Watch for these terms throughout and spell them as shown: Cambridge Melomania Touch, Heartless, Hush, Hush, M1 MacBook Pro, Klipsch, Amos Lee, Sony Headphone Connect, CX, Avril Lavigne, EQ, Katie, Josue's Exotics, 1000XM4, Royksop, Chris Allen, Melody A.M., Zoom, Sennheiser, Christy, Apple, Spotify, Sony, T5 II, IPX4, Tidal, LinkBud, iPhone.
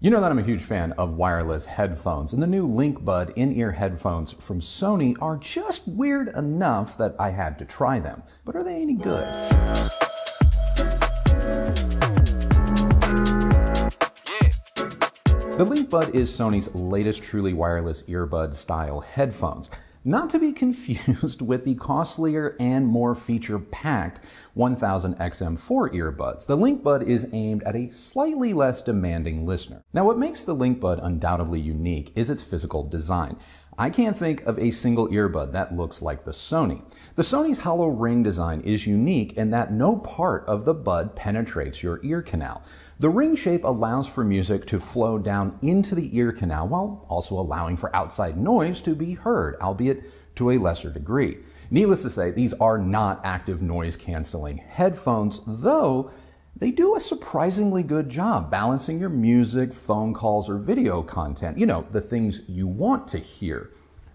You know that I'm a huge fan of wireless headphones, and the new LinkBud in-ear headphones from Sony are just weird enough that I had to try them. But are they any good? The LinkBud is Sony's latest truly wireless earbud-style headphones. Not to be confused with the costlier and more feature-packed 1000XM4 earbuds. The LinkBud is aimed at a slightly less demanding listener. Now, what makes the LinkBud undoubtedly unique is its physical design. I can't think of a single earbud that looks like the Sony. The Sony's hollow ring design is unique in that no part of the bud penetrates your ear canal. The ring shape allows for music to flow down into the ear canal while also allowing for outside noise to be heard, albeit to a lesser degree. Needless to say, these are not active noise-canceling headphones, though they do a surprisingly good job balancing your music, phone calls, or video content, you know, the things you want to hear,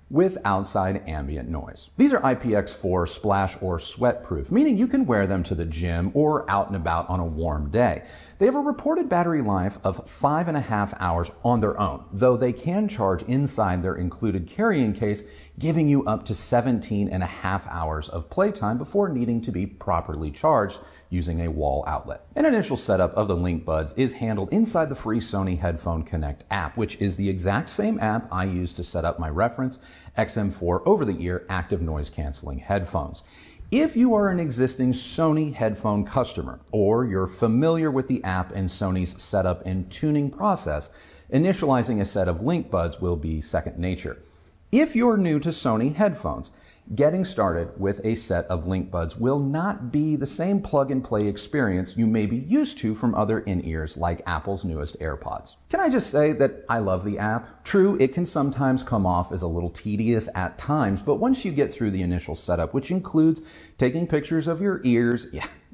with outside ambient noise. These are IPX4 splash or sweat proof, meaning you can wear them to the gym or out and about on a warm day. They have a reported battery life of 5.5 hours on their own, though they can charge inside their included carrying case, giving you up to 17.5 hours of playtime before needing to be properly charged using a wall outlet. An initial setup of the LinkBuds is handled inside the free Sony Headphone Connect app, which is the exact same app I use to set up my reference XM4 over-the-ear active noise-canceling headphones. If you are an existing Sony headphone customer, or you're familiar with the app and Sony's setup and tuning process, initializing a set of LinkBuds will be second nature. If you're new to Sony headphones, getting started with a set of LinkBuds will not be the same plug-and-play experience you may be used to from other in-ears like Apple's newest AirPods. Can I just say that I love the app? True, it can sometimes come off as a little tedious at times, but once you get through the initial setup, which includes taking pictures of your ears,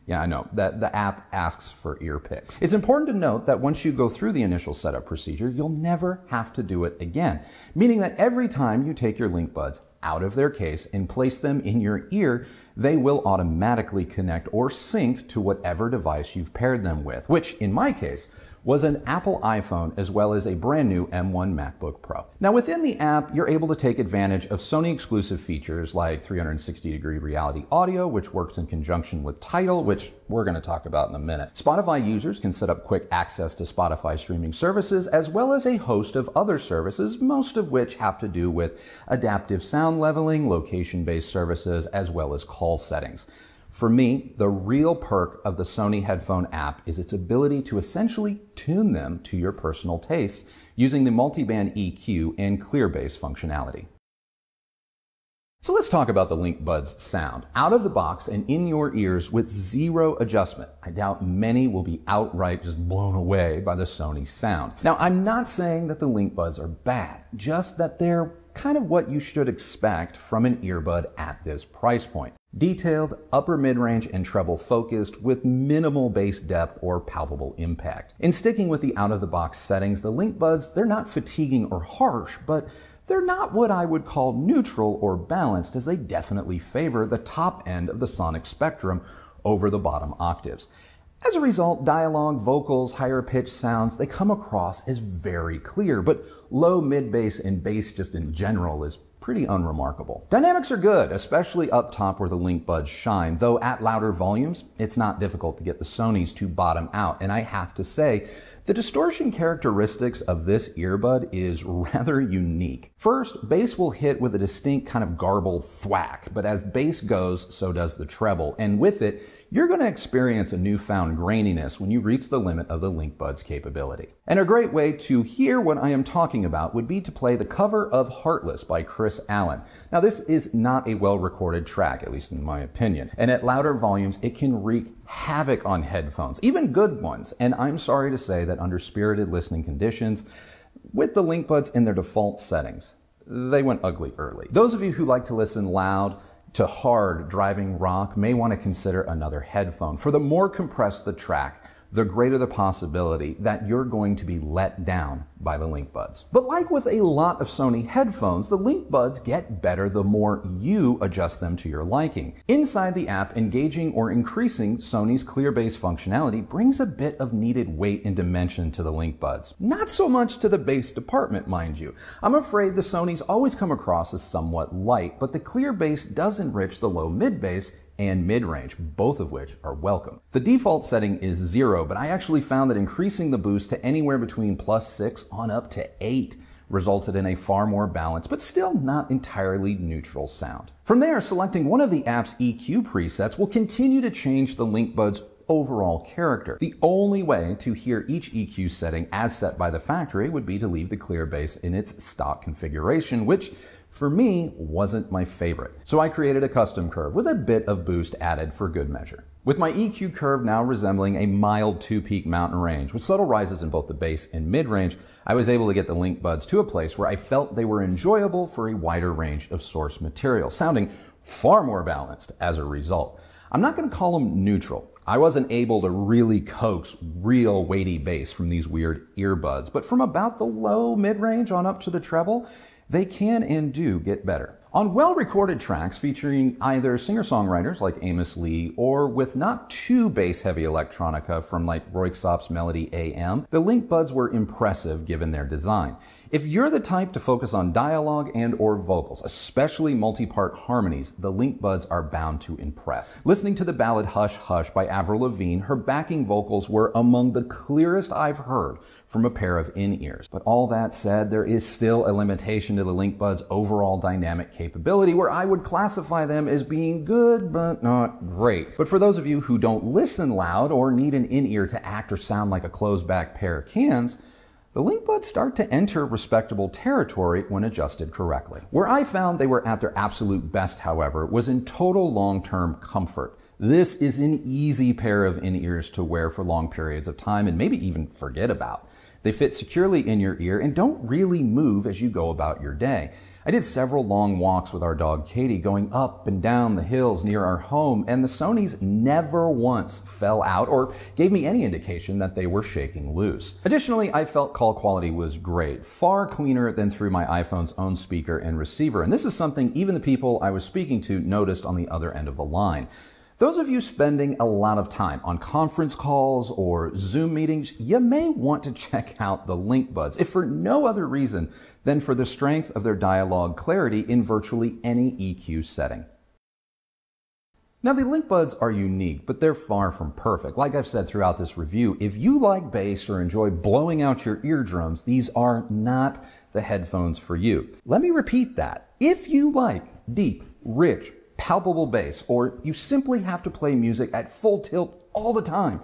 yeah, I know, that the app asks for ear pics. It's important to note that once you go through the initial setup procedure, you'll never have to do it again, meaning that every time you take your LinkBuds out of their case and place them in your ear, they will automatically connect or sync to whatever device you've paired them with, which in my case was an Apple iPhone as well as a brand new M1 MacBook Pro. Now within the app, you're able to take advantage of Sony exclusive features like 360-degree reality audio, which works in conjunction with Tidal, which we're going to talk about in a minute. Spotify users can set up quick access to Spotify streaming services, as well as a host of other services, most of which have to do with adaptive sound leveling, location-based services, as well as call settings. For me, the real perk of the Sony headphone app is its ability to essentially tune them to your personal tastes using the multiband EQ and clear-based functionality. So let's talk about the LinkBud's sound. Out of the box and in your ears with zero adjustment. I doubt many will be outright just blown away by the Sony sound. Now, I'm not saying that the LinkBuds are bad, just that they're kind of what you should expect from an earbud at this price point. Detailed, upper mid-range, and treble focused with minimal bass depth or palpable impact. In sticking with the out-of-the-box settings, the LinkBuds, they're not fatiguing or harsh, but they're not what I would call neutral or balanced, as they definitely favor the top end of the sonic spectrum over the bottom octaves. As a result, dialogue, vocals, higher pitched sounds, they come across as very clear, but low, mid-bass, and bass just in general is pretty unremarkable. Dynamics are good, especially up top where the LinkBuds shine, though at louder volumes, it's not difficult to get the Sonys to bottom out. And I have to say, the distortion characteristics of this earbud is rather unique. First, bass will hit with a distinct kind of garbled thwack, but as bass goes, so does the treble. And with it, you're going to experience a newfound graininess when you reach the limit of the LinkBud's capability. And a great way to hear what I am talking about would be to play the cover of Heartless by Chris Allen. Now, this is not a well-recorded track, at least in my opinion, and at louder volumes, it can wreak havoc on headphones, even good ones. And I'm sorry to say that under spirited listening conditions, with the LinkBuds in their default settings, they went ugly early. Those of you who like to listen loud to hard driving rock may want to consider another headphone. For the more compressed the track, the greater the possibility that you're going to be let down by the LinkBuds. But like with a lot of Sony headphones, the LinkBuds get better the more you adjust them to your liking. Inside the app, engaging or increasing Sony's clear bass functionality brings a bit of needed weight and dimension to the LinkBuds. Not so much to the bass department, mind you. I'm afraid the Sonys always come across as somewhat light, but the clear bass does enrich the low mid bass and mid-range, both of which are welcome. The default setting is 0, but I actually found that increasing the boost to anywhere between +6 on up to 8 resulted in a far more balanced, but still not entirely neutral sound. From there, selecting one of the app's EQ presets will continue to change the LinkBud's overall character. The only way to hear each EQ setting as set by the factory would be to leave the clear bass in its stock configuration, which for me wasn't my favorite. So I created a custom curve with a bit of boost added for good measure. With my EQ curve now resembling a mild 2-peak mountain range with subtle rises in both the bass and mid-range, I was able to get the LinkBuds to a place where I felt they were enjoyable for a wider range of source material, sounding far more balanced as a result. I'm not going to call them neutral. I wasn't able to really coax real weighty bass from these weird earbuds, but from about the low mid-range on up to the treble, they can and do get better. On well-recorded tracks featuring either singer-songwriters like Amos Lee or with not too bass-heavy electronica from like Royksop's Melody A.M., the LinkBuds were impressive given their design. If you're the type to focus on dialogue and or vocals, especially multi-part harmonies, the LinkBuds are bound to impress. Listening to the ballad Hush, Hush by Avril Lavigne, her backing vocals were among the clearest I've heard from a pair of in-ears. But all that said, there is still a limitation to the LinkBuds' overall dynamic capability, where I would classify them as being good but not great. But for those of you who don't listen loud or need an in-ear to act or sound like a closed-back pair of cans, the LinkBuds start to enter respectable territory when adjusted correctly. Where I found they were at their absolute best, however, was in total long-term comfort. This is an easy pair of in-ears to wear for long periods of time and maybe even forget about. They fit securely in your ear and don't really move as you go about your day. I did several long walks with our dog Katie, going up and down the hills near our home, and the Sonys never once fell out or gave me any indication that they were shaking loose. Additionally, I felt call quality was great, far cleaner than through my iPhone's own speaker and receiver, and this is something even the people I was speaking to noticed on the other end of the line. Those of you spending a lot of time on conference calls or Zoom meetings, you may want to check out the LinkBuds, if for no other reason than for the strength of their dialogue clarity in virtually any EQ setting. Now, the LinkBuds are unique, but they're far from perfect. Like I've said throughout this review, if you like bass or enjoy blowing out your eardrums, these are not the headphones for you. Let me repeat that. If you like deep, rich, palpable bass, or you simply have to play music at full tilt all the time,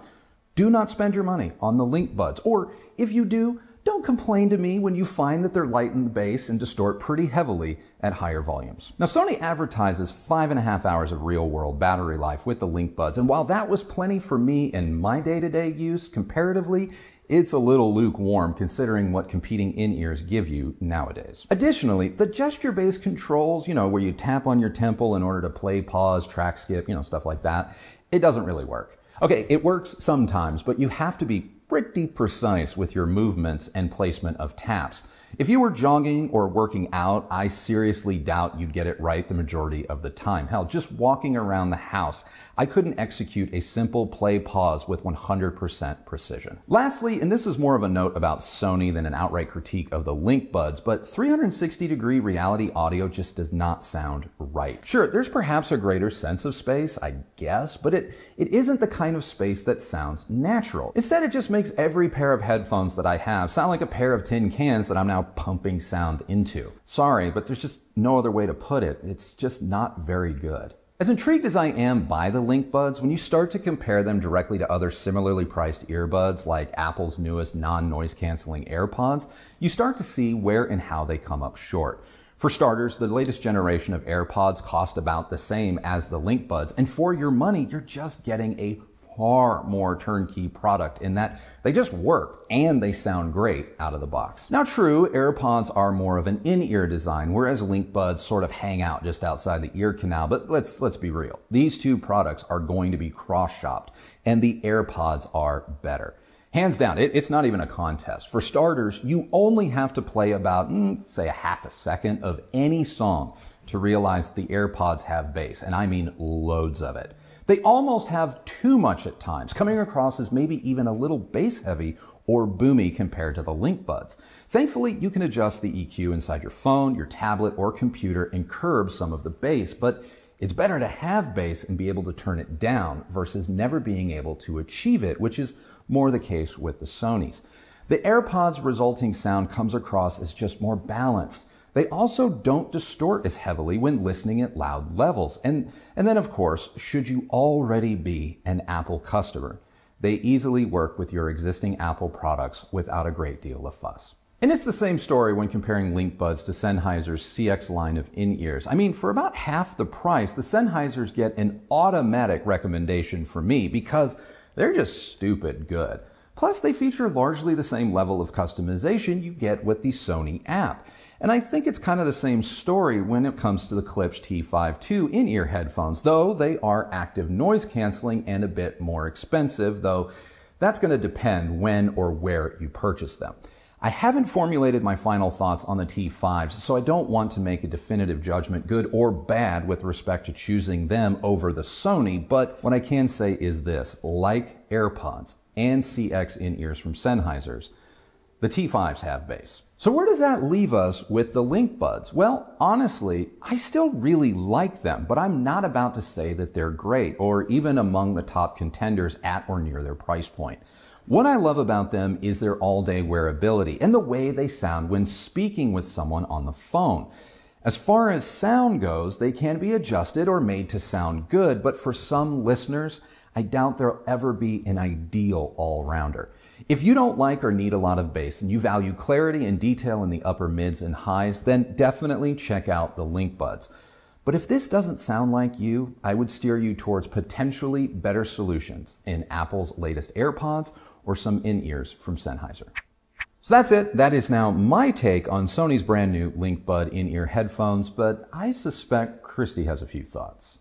do not spend your money on the LinkBuds. Or if you do, don't complain to me when you find that they're light in the bass and distort pretty heavily at higher volumes. Now, Sony advertises 5.5 hours of real-world battery life with the LinkBuds, and while that was plenty for me in my day-to-day use, comparatively, it's a little lukewarm considering what competing in-ears give you nowadays. Additionally, the gesture-based controls, where you tap on your temple in order to play, pause, track skip, stuff like that, it doesn't really work. Okay, it works sometimes, but you have to be pretty precise with your movements and placement of taps. If you were jogging or working out, I seriously doubt you'd get it right the majority of the time. Hell, just walking around the house, I couldn't execute a simple play pause with 100% precision. Lastly, and this is more of a note about Sony than an outright critique of the LinkBuds, but 360-degree reality audio just does not sound right. Sure, there's perhaps a greater sense of space, I guess, but it isn't the kind of space that sounds natural. Instead, it just makes every pair of headphones that I have sound like a pair of tin cans that I'm now pumping sound into. Sorry, but there's just no other way to put it. It's just not very good. As intrigued as I am by the LinkBuds, when you start to compare them directly to other similarly priced earbuds like Apple's newest non-noise canceling AirPods, you start to see where and how they come up short. For starters, the latest generation of AirPods cost about the same as the LinkBuds, and for your money, you're just getting a far more turnkey product in that they just work and they sound great out of the box. Now, true, AirPods are more of an in-ear design, whereas LinkBuds sort of hang out just outside the ear canal, but let's be real. These two products are going to be cross-shopped, and the AirPods are better. Hands down, it's not even a contest. For starters, you only have to play about, say, a half a second of any song to realize the AirPods have bass, and I mean loads of it. They almost have too much at times, coming across as maybe even a little bass-heavy or boomy compared to the LinkBuds. Thankfully, you can adjust the EQ inside your phone, your tablet, or computer and curb some of the bass, but it's better to have bass and be able to turn it down versus never being able to achieve it, which is more the case with the Sonys. The AirPods' resulting sound comes across as just more balanced. They also don't distort as heavily when listening at loud levels. And then, of course, should you already be an Apple customer, they easily work with your existing Apple products without a great deal of fuss. And it's the same story when comparing LinkBuds to Sennheiser's CX line of in-ears. I mean, for about half the price, the Sennheisers get an automatic recommendation from me because they're just stupid good. Plus, they feature largely the same level of customization you get with the Sony app. And I think it's kind of the same story when it comes to the Klipsch T5 II in-ear headphones, though they are active noise canceling and a bit more expensive, though that's going to depend when or where you purchase them. I haven't formulated my final thoughts on the T5s, so I don't want to make a definitive judgment, good or bad, with respect to choosing them over the Sony, but what I can say is this, like AirPods and CX in-ears from Sennheisers, the T5s have bass. So where does that leave us with the LinkBuds? Well, honestly, I still really like them, but I'm not about to say that they're great or even among the top contenders at or near their price point. What I love about them is their all-day wearability and the way they sound when speaking with someone on the phone. As far as sound goes, they can be adjusted or made to sound good, but for some listeners, I doubt there'll ever be an ideal all-rounder. If you don't like or need a lot of bass and you value clarity and detail in the upper mids and highs, then definitely check out the LinkBuds. But if this doesn't sound like you, I would steer you towards potentially better solutions in Apple's latest AirPods or some in-ears from Sennheiser. So that's it. That is now my take on Sony's brand new LinkBud in-ear headphones, but I suspect Christy has a few thoughts.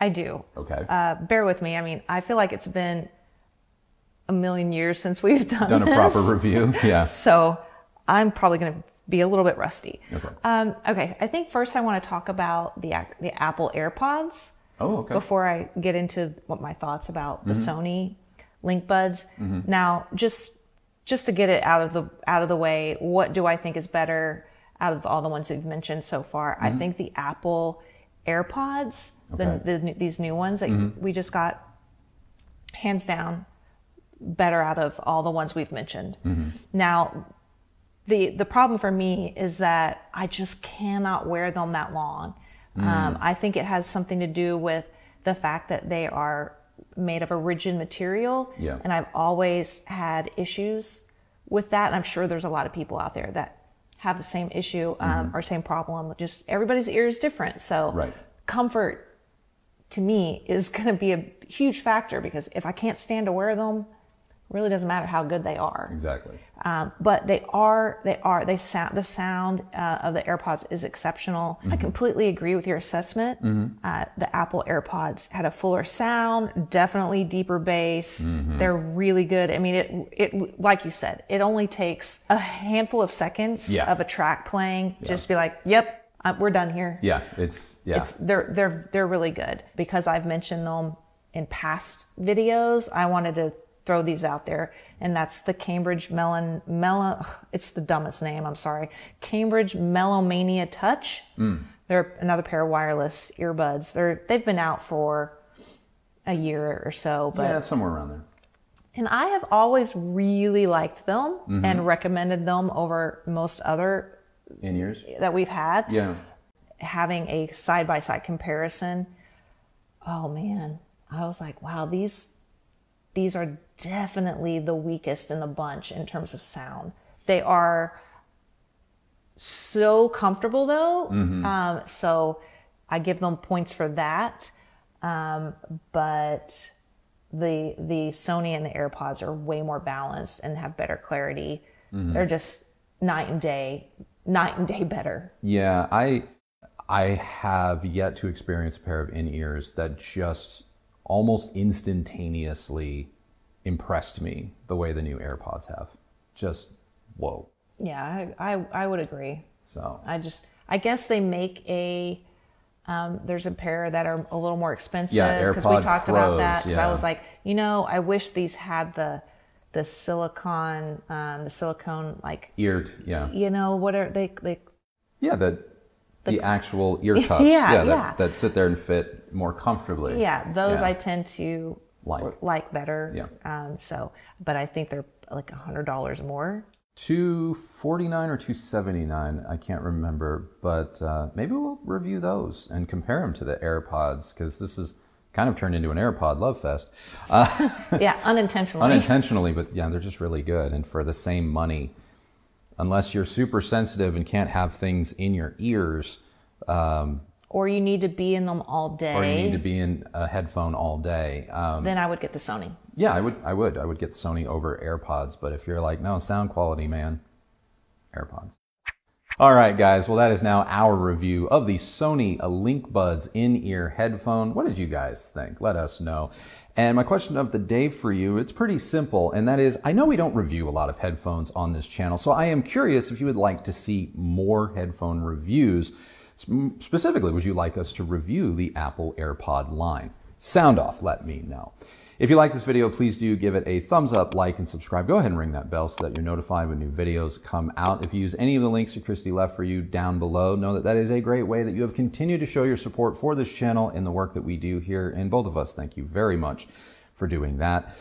I do. Okay. Bear with me. I mean, I feel like it's been a million years since we've done a proper review. Yeah. So I'm probably going to be a little bit rusty. Okay. Okay. I think first I want to talk about the Apple AirPods. Oh, okay. Before I get into what my thoughts about the Sony LinkBuds. Now, just to get it out of the way, what do I think is better out of all the ones you've mentioned so far? I think the Apple AirPods, okay, these new ones that we just got, hands down, better out of all the ones we've mentioned. Now, the problem for me is that I just cannot wear them that long. I think it has something to do with the fact that they are made of a rigid material, and I've always had issues with that, and I'm sure there's a lot of people out there that have the same issue or same problem. Just everybody's ear is different, so comfort to me is going to be a huge factor, because if I can't stand to wear them, it really doesn't matter how good they are. Exactly. But the sound of the AirPods is exceptional. I completely agree with your assessment. The Apple AirPods had a fuller sound, definitely deeper bass. They're really good. I mean, it like you said, it only takes a handful of seconds of a track playing, just be like, yep, we're done here. Yeah, they're really good. Because I've mentioned them in past videos, I wanted to throw these out there, and that's the Cambridge Melomania Touch. They're another pair of wireless earbuds. They've been out for a year or so, but somewhere around there. And I have always really liked them and recommended them over most other in-ears that we've had. Having a side-by-side comparison, oh man, I was like, wow, these are definitely the weakest in the bunch in terms of sound. They are so comfortable though. So I give them points for that. But the Sony and the AirPods are way more balanced and have better clarity. They're just night and day better. Yeah. I have yet to experience a pair of in-ears that just almost instantaneously impressed me the way the new AirPods have. Just, whoa. Yeah, I would agree. So I guess they make a, there's a pair that are a little more expensive. Yeah, because we talked about that. Because I was like, you know, I wish these had the silicone like ear. Yeah. You know, what are they? Yeah, the actual ear cups. That sit there and fit more comfortably. Yeah, those I tend to like better. Yeah. But I think they're like $100 more. $249 or $279, I can't remember, but maybe we'll review those and compare them to the AirPods, because this is kind of turned into an AirPod love fest. Yeah, unintentionally. Unintentionally, but yeah, they're just really good. And for the same money, unless you're super sensitive and can't have things in your ears. Or you need to be in them all day. Or you need to be in a headphone all day. Then I would get the Sony. Yeah, I would get Sony over AirPods, but if you're like, no, sound quality, man, AirPods. All right, guys. Well, that is now our review of the Sony LinkBud's in-ear headphone. What did you guys think? Let us know. And my question of the day for you, it's pretty simple, and that is, I know we don't review a lot of headphones on this channel, so I am curious if you would like to see more headphone reviews. Specifically, would you like us to review the Apple AirPod line? Sound off, let me know. If you like this video, please do give it a thumbs up, like, and subscribe. Go ahead and ring that bell so that you're notified when new videos come out. If you use any of the links that Christy left for you down below, know that that is a great way that you have continued to show your support for this channel and the work that we do here. And both of us, thank you very much for doing that.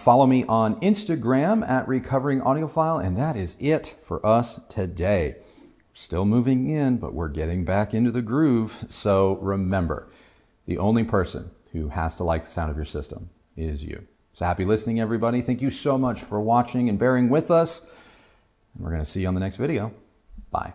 Follow me on Instagram at Recovering Audiophile, and that is it for us today. Still moving in, but we're getting back into the groove. So remember, the only person who has to like the sound of your system is you. So happy listening, everybody. Thank you so much for watching and bearing with us. And we're going to see you on the next video. Bye.